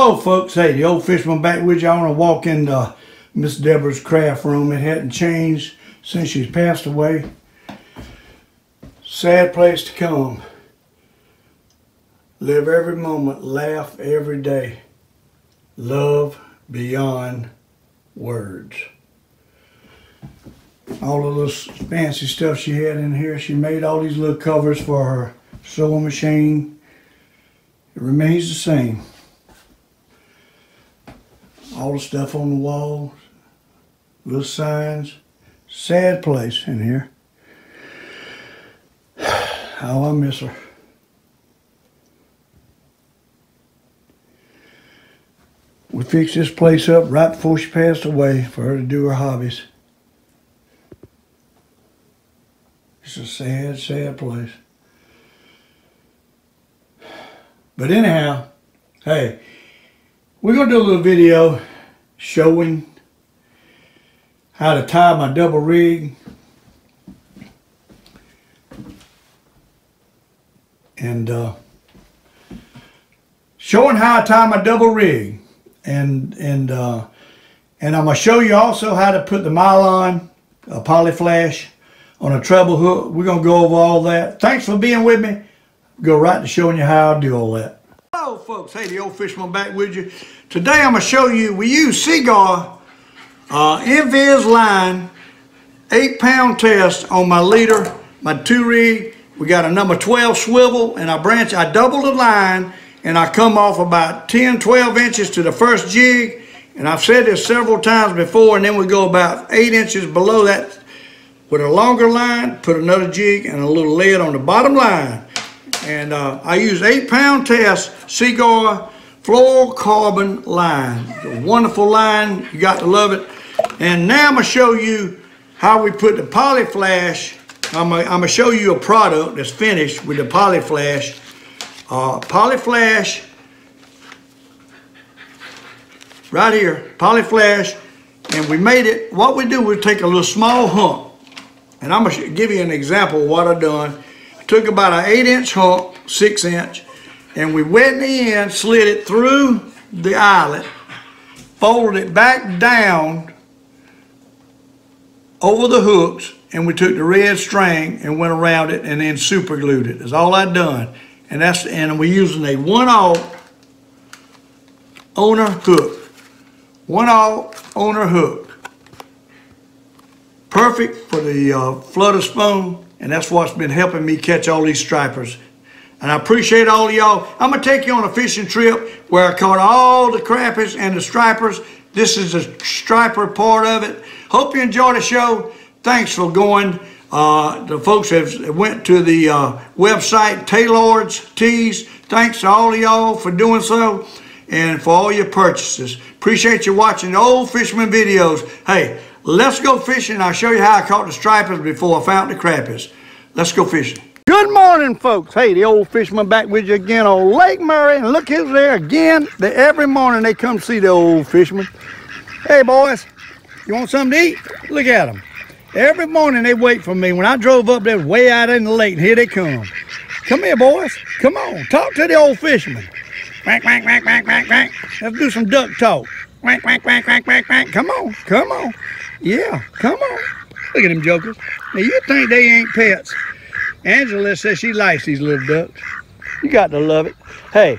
Hello folks, hey, the old fisherman back with you. I want to walk into Miss Deborah's craft room. It hadn't changed since she's passed away. Sad place to come. Live every moment, laugh every day. Love beyond words. All of this fancy stuff she had in here. She made all these little covers for her sewing machine. It remains the same. All the stuff on the walls, little signs. Sad place in here. Oh, I miss her. We fixed this place up right before she passed away for her to do her hobbies. It's a sad, sad place. But anyhow, hey, we're going to do a little video showing how to tie my double rig and showing how I tie my double rig and I'm going to show you also how to put the Mylon PolarFlash on a treble hook. We're going to go over all that. Thanks for being with me. Go right to showing you how I do all that. Hello folks, hey, the old fisherman back with you. Today I'm going to show you, we use Seaguar Invis line 8-pound test on my leader, my 2 rig. We got a number 12 swivel and I branch, I double the line and I come off about 10, 12 inches to the first jig. And I've said this several times before, and then we go about 8 inches below that with a longer line, put another jig and a little lead on the bottom line. And I use 8-pound test Seaguar fluorocarbon line. It's a wonderful line. You got to love it. And now I'm going to show you how we put the PolarFlash. I'm going to show you a product that's finished with the PolarFlash. PolarFlash. Right here. PolarFlash. And we made it. What we do, we take a little small hump. And I'm going to give you an example of what I've done. Took about an 8-inch hump, 6-inch, and we wet the end, slid it through the eyelet, folded it back down over the hooks, and we took the red string and went around it and then super glued it. That's all I done. And that's, and we're using a 1/0 owner hook. 1/0 owner hook. Perfect for the flutter spoon. And that's what's been helping me catch all these stripers. And I appreciate all of y'all. I'm going to take you on a fishing trip where I caught all the crappies and the stripers. This is the striper part of it. Hope you enjoyed the show. Thanks for going. The folks have went to the website, Taylor's Tees. Thanks to all of y'all for doing so and for all your purchases. Appreciate you watching the old fisherman videos. Hey, let's go fishing. I'll show you how I caught the stripers before I found the crappies. Let's go fishing. Good morning, folks. Hey, the old fisherman back with you again on Lake Murray. And look who's there again. Every morning they come see the old fisherman. Hey, boys, you want something to eat? Look at them. Every morning they wait for me. When I drove up, they was way out in the lake, and here they come. Come here, boys. Come on. Talk to the old fisherman. Quack, quack, quack, quack, quack, quack. Let's do some duck talk. Quack, quack, quack, quack, quack, quack. Come on. Come on. Yeah, come on. Look at them jokers. Now, you think they ain't pets. Angela says she likes these little ducks. You got to love it. Hey,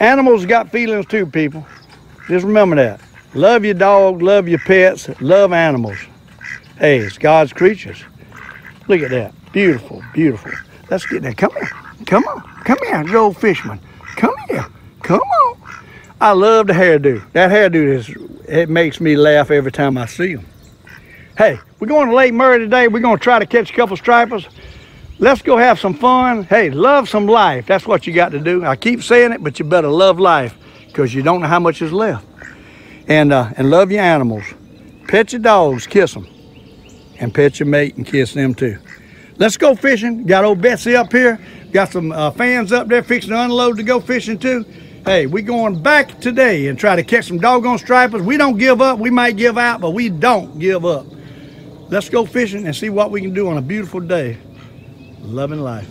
animals got feelings too, people. Just remember that. Love your dog, love your pets, love animals. Hey, it's God's creatures. Look at that. Beautiful, beautiful. Let's get there. Come here. Come on. Come here, the old fisherman. Come here. Come on. I love the hairdo. That hairdo is, it makes me laugh every time I see them. Hey, we're going to Lake Murray today. We're going to try to catch a couple stripers. Let's go have some fun. Hey, love some life. That's what you got to do. I keep saying it, but you better love life because you don't know how much is left. And love your animals. Pet your dogs, kiss them. And pet your mate and kiss them too. Let's go fishing. Got old Betsy up here. Got some fans up there fixing to unload to go fishing too. Hey, we're going back today and try to catch some doggone stripers. We don't give up. We might give out, but we don't give up. Let's go fishing and see what we can do on a beautiful day. Loving life.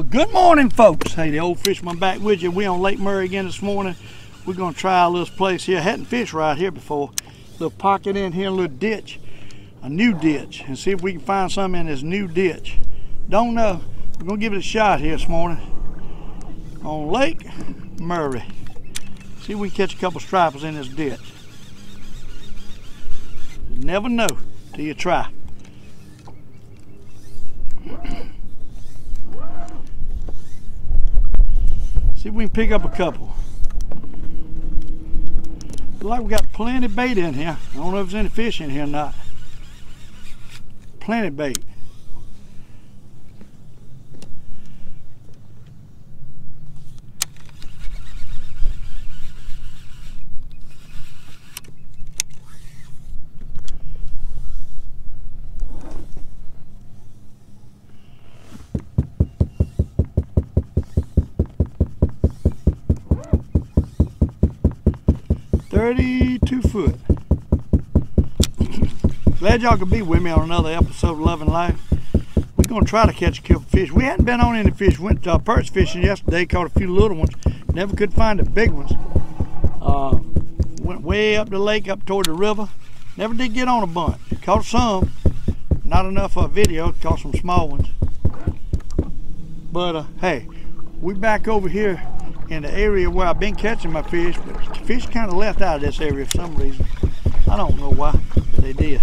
Well, good morning, folks. Hey, the old fisherman back with you. We on Lake Murray again this morning. We're gonna try a little place here. I hadn't fished right here before. Little pocket in here, a little ditch, a new ditch, and see if we can find something in this new ditch. Don't know. We're gonna give it a shot here this morning on Lake Murray. See if we can catch a couple stripers in this ditch. You never know till you try. See if we can pick up a couple. Looks like we got plenty of bait in here. I don't know if there's any fish in here or not. Plenty of bait. Glad y'all could be with me on another episode of Loving Life. We're going to try to catch a couple fish. We hadn't been on any fish. Went perch fishing yesterday, caught a few little ones. Never could find the big ones. Went way up the lake, up toward the river. Never did get on a bunch. Caught some. Not enough for a video. Caught some small ones. But hey, we're back over here in the area where I've been catching my fish. But the fish kind of left out of this area for some reason. I don't know why, but they did.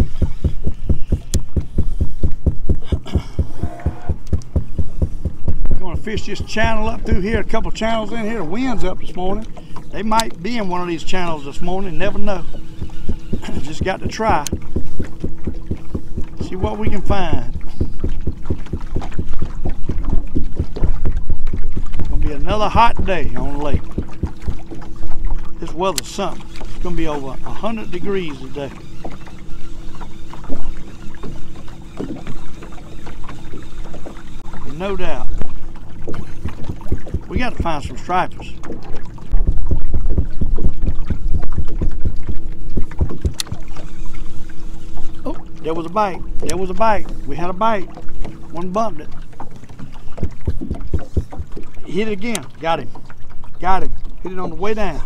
Fish this channel up through here, a couple channels in here. The wind's up this morning. They might be in one of these channels this morning, never know. Just got to try. See what we can find. It's gonna be another hot day on the lake. This weather's something. It's gonna be over 100 degrees today. No doubt. We got to find some stripers. Oh, there was a bite. There was a bite. We had a bite. One bumped it. Hit it again. Got him. Got him. Hit it on the way down.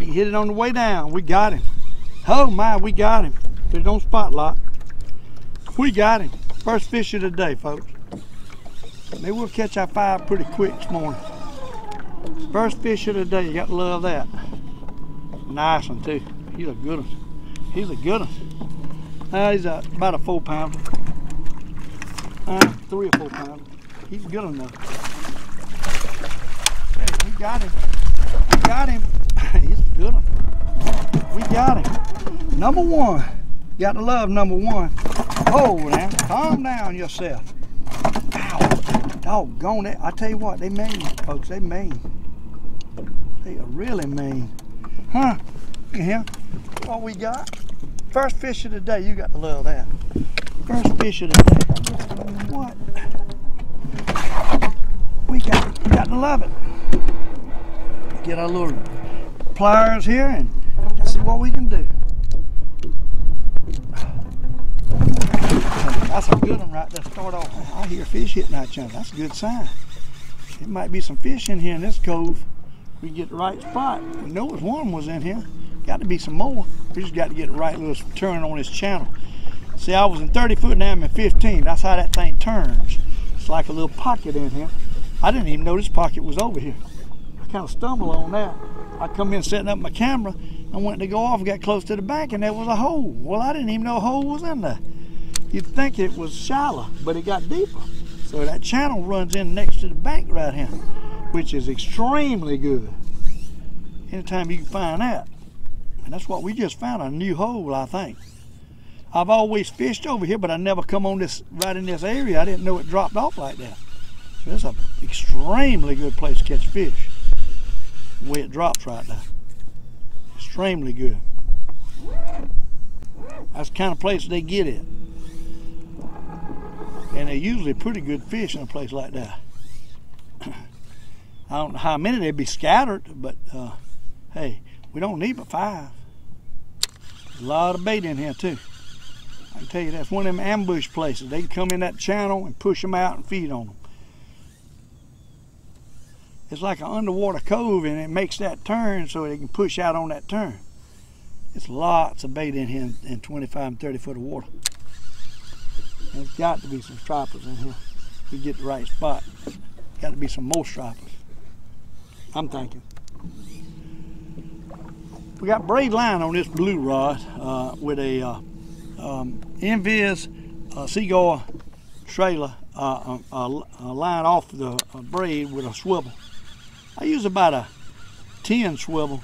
He hit it on the way down. We got him. Oh my, we got him. Put it on spot lock. We got him. First fish of the day, folks. Maybe we'll catch our five pretty quick this morning. First fish of the day, you gotta love that. Nice one too. He's a good one. He's a good one. He's about a 4-pounder. 3 or 4 pounder. He's good enough. Hey, we got him. We got him. He's a good one. We got him. Number one. You gotta love number one. Oh now, calm down yourself. Doggone it. I tell you what, they mean, folks. They mean. They are really mean. Huh? Look at him. What we got? First fish of the day. You got to love that. First fish of the day. What? We got to love it. Get our little pliers here and see what we can do. That's a good one right there to start off. I hear fish hitting that chunk. That's a good sign. There might be some fish in here in this cove. We get the right spot. We know it's one was in here. Got to be some more. We just got to get the right little turn on this channel. See, I was in 30 foot, now I'm in 15. That's how that thing turns. It's like a little pocket in here. I didn't even know this pocket was over here. I kind of stumbled on that. I come in setting up my camera. I went to go off and got close to the back and there was a hole. Well, I didn't even know a hole was in there. You'd think it was shallow, but it got deeper. So that channel runs in next to the bank right here, which is extremely good. Anytime you can find that. And that's what we just found, a new hole, I think. I've always fished over here, but I never come on this, right in this area. I didn't know it dropped off like that. So that's an extremely good place to catch fish. The way it drops right there. Extremely good. That's the kind of place they get it. And they're usually pretty good fish in a place like that. I don't know how many they'd be scattered, but hey, we don't need but 5. There's a lot of bait in here too. I can tell you that's one of them ambush places. They can come in that channel and push them out and feed on them. It's like an underwater cove, and it makes that turn so it can push out on that turn. It's lots of bait in here in 25 and 30 foot of water. There's got to be some stripers in here. If we get the right spot, got to be some more stripers, I'm thinking. We got braid line on this blue rod with a Enviz Seaguar trailer line off the braid with a swivel. I use about a 10 swivel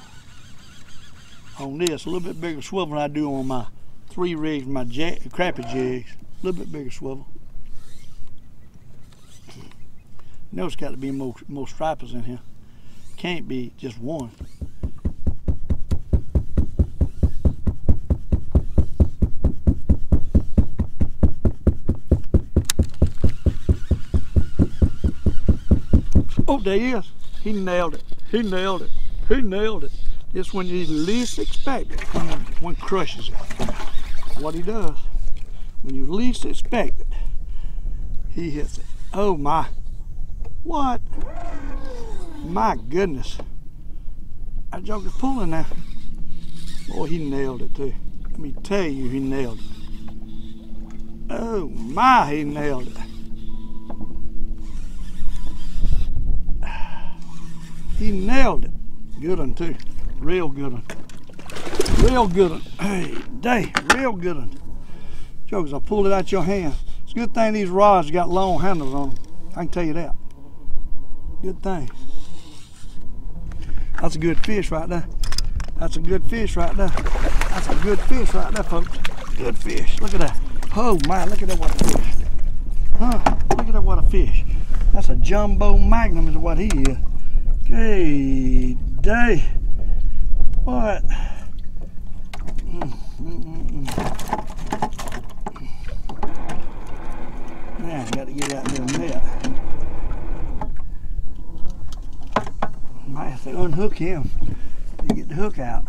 on this, a little bit bigger swivel than I do on my three rigs, my crappie jigs, a little bit bigger swivel. You know, it's got to be more stripers in here. Can't be just one. Oh, there he is. He nailed it. He nailed it. He nailed it. It's when you least expect it, when one crushes it. What he does, when you least expect it, he hits it. Oh my, what? My goodness. That joker's pulling now. Boy, he nailed it too. Let me tell you, he nailed it. Oh my, he nailed it. He nailed it. Good one too. Real good one. Real good one. Hey, day, real good one. Jokers, I pulled it out your hand. It's a good thing these rods got long handles on them. I can tell you that. Good thing. That's a good fish right there. That's a good fish right there. That's a good fish right there, folks. Good fish. Look at that. Oh my, look at that, what a fish. Huh? Look at that, what a fish. That's a jumbo magnum is what he is. Good day. What? Now I've got to get out there net. Might have to unhook him to get the hook out.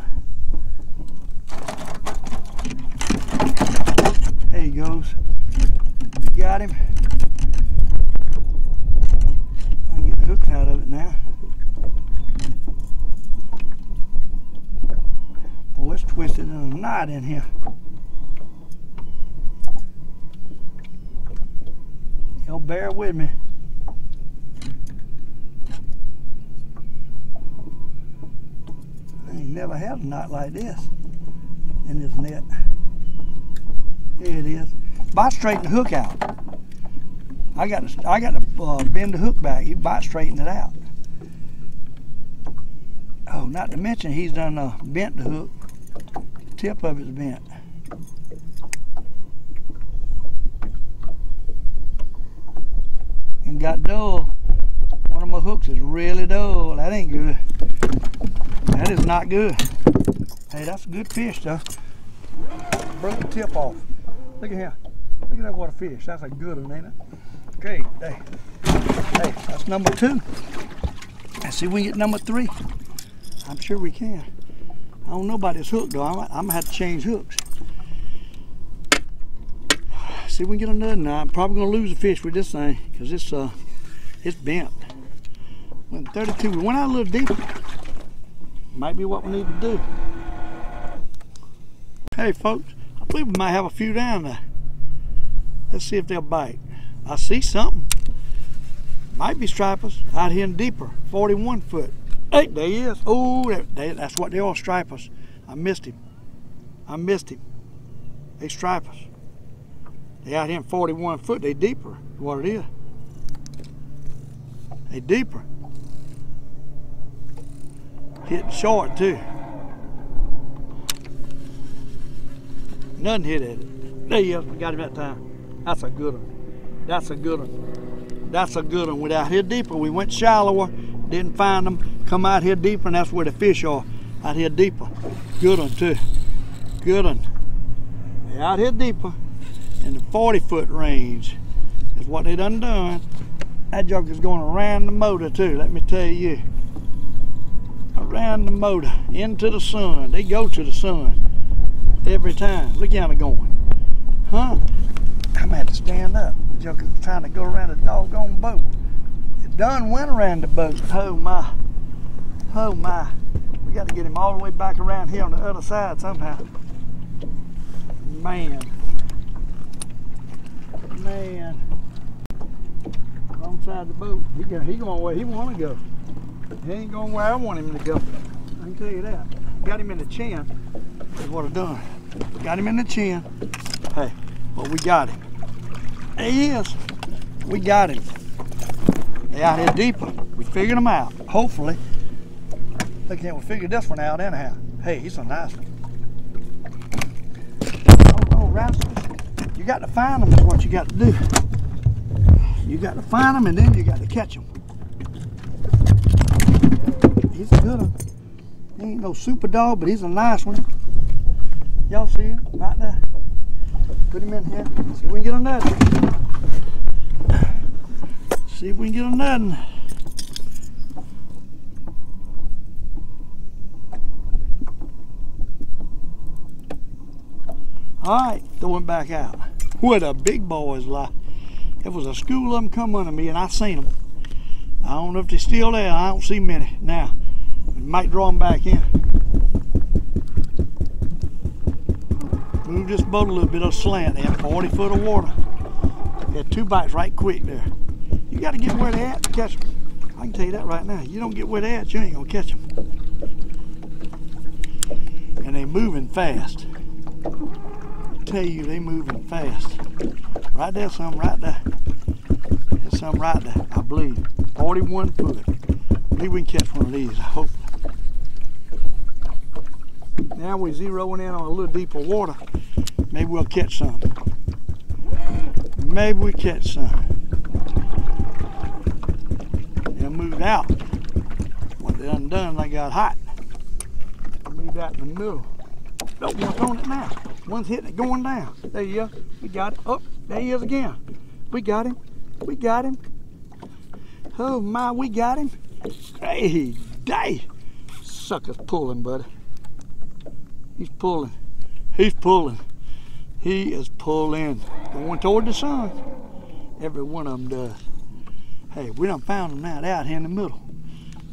There he goes. You got him. I can get the hooks out of it now. Oh, it's twisted in a knot in here. Y'all bear with me. I ain't never had a knot like this in this net. Here it is. Bite straighten the hook out. I got to bend the hook back. You bite straighten it out. Oh, not to mention he's done bent the hook. Tip of it's bent. And got dull. One of my hooks is really dull. That ain't good. That is not good. Hey, that's a good fish though. Broke the tip off. Look at him. Look at that, what a fish. That's a good one, ain't it? Okay, hey. Hey, that's number two. Let's see if we can get number three. I'm sure we can. I don't know about this hook though. I'm gonna have to change hooks. See if we can get another knot. I'm probably gonna lose a fish with this thing because it's bent. When 32, we went out a little deeper. Might be what we need to do. Hey folks, I believe we might have a few down there. Let's see if they'll bite. I see something. Might be stripers out here in deeper, 41 foot. Hey, there he is. Oh, that's what they are, stripers. I missed him. I missed him. They stripers. They out here in 41 foot. They deeper, what it is. They deeper. Hitting short, too. Nothing hit at it. There he is. We got him that time. That's a good one. That's a good one. That's a good one. We're out here deeper. We went shallower. Didn't find them. Come out here deeper, and that's where the fish are. Out here deeper. Good one too. Good one. They're out here deeper in the 40-foot range is what they done done. That junk is going around the motor too, let me tell you. Around the motor, into the sun. They go to the sun every time. Look how they're going. Huh? I'm gonna have to stand up. The junk is trying to go around a doggone boat. done went around the boat. Oh my, oh my. We got to get him all the way back around here on the other side somehow. Man, man. Wrong side of the boat. He going where he want to go. He ain't going where I want him to go. I can tell you that. Got him in the chin is what I done. Got him in the chin. Hey, well, we got him. There he is. We got him. They out here deeper. We figured him out, hopefully. Look at, we figured this one out anyhow. Hey, he's a nice one. Oh, rascals. You got to find them is what you got to do. You got to find them and then you got to catch them. He's a good one. He ain't no super dog, but he's a nice one. Y'all see him right there? Put him in here. See if we can get another. See if we can get another. Alright, throw him back out. What a big boys like. It was a school of them come under me and I seen them. I don't know if they're still there. I don't see many now. We might draw them back in. Move this boat a little bit of slant. They had 40 foot of water. They had two bites right quick there. You got to get where they're at to catch them. I can tell you that right now. You don't get where they're at, you ain't going to catch them. And they're moving fast. I tell you, they're moving fast. Right there, some right there. There's some right there, I believe. 41 foot. I believe we can catch one of these, I hope. Now we're zeroing in on a little deeper water. Maybe we'll catch some. Maybe we catch some. They moved out. What they done done, they got hot. They moved out in the middle. Oh, one's on it now. One's hitting it, going down. There you go. We got it. Oh, there he is again. We got him. We got him. Oh my, we got him. Hey, day. Sucker's pulling, buddy. He's pulling. He's pulling. He is pulling. Going toward the sun. Every one of them does. Hey, we done found them now. They're out here in the middle.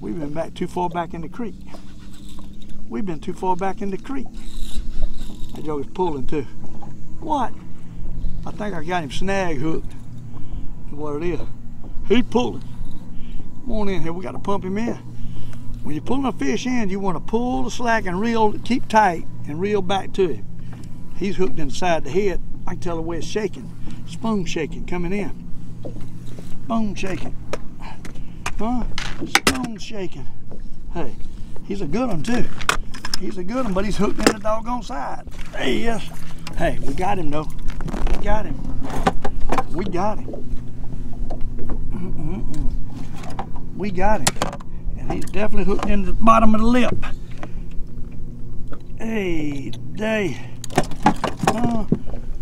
We've been back too far back in the creek. We've been too far back in the creek. That dog is pulling too. What? I think I got him snag hooked. That's what it is. He's pulling. Come on in here. We got to pump him in. When you're pulling a fish in, you want to pull the slack and reel, keep tight, and reel back to him. He's hooked inside the head. I can tell the way it's shaking. Spoon shaking coming in. Spoon shaking. Huh? Spoon shaking. Hey, he's a good one too. He's a good one, but he's hooked in the doggone side. There he is. Hey, we got him though. We got him. We got him. Mm-mm-mm. We got him. He's definitely hooked in the bottom of the lip. Hey, day.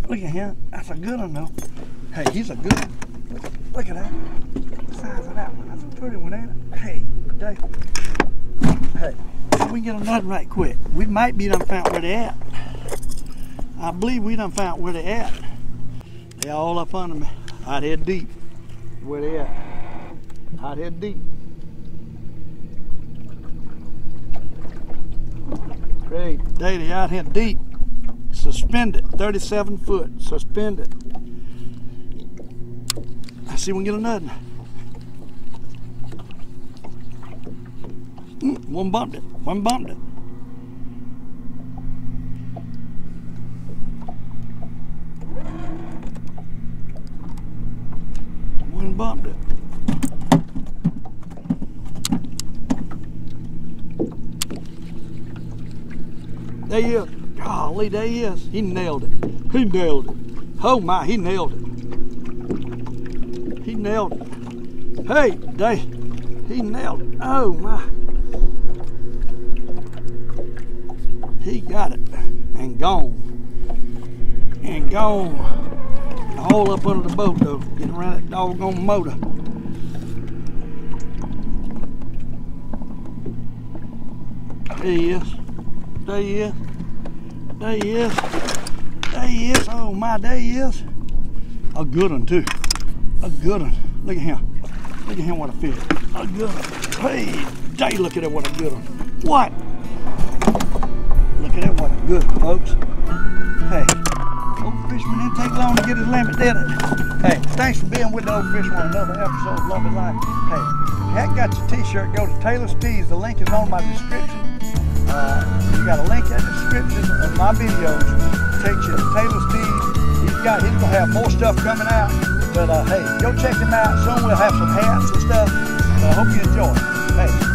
Look at him. That's a good one, though. Hey, he's a good one. Look at that. The size of that one. That's a pretty one, ain't it? Hey, day. Hey, if we can get another right quick. We might be done found where they're at. I believe we done found where they're at. They're all up under me. Out here deep. Where they at? Out here deep. Great daily out here deep, suspended, 37 foot, suspended. I see we can get another. One bumped it, one bumped it. One bumped it. There he is. Golly, there he is. He nailed it. He nailed it. Oh my, he nailed it. He nailed it. Hey, there. He nailed it. Oh my. He got it. And gone. And gone. The hole up under the boat though. Getting around that doggone motor. There he is. There he is. There he is. There he is. Oh my, there he is. A good one too. A good one. Look at him. Look at him, what a fish. A good one. Hey, day, look at that, what a good one. What? Look at that, what a good one, folks. Hey, Old Fisherman didn't take long to get his limit, did it? Hey, thanks for being with the Old Fisherman on another episode of Love and Life. Hey, if you haven't got your t-shirt, go to Taylor's Tees. The link is on my description. You got a link in the description of my videos. Takes you to Taylor's Tees. He's going to have more stuff coming out. But hey, go check him out. Soon we'll have some hats and stuff. I hope you enjoy. Hey.